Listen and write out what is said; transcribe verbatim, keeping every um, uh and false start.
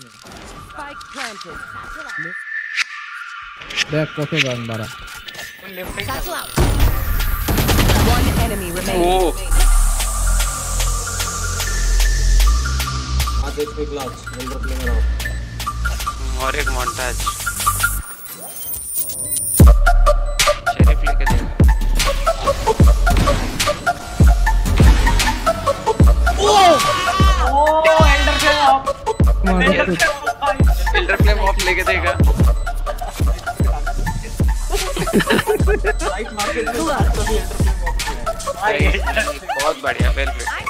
Spike planted. They're cutting down. Satchel out. One enemy remaining. Are they big lads? Window player out. More ek montage. Sheriff leke de. Oh! Oh! Elder play off. Elder play off leke dega. बहुत बढ़िया, well played.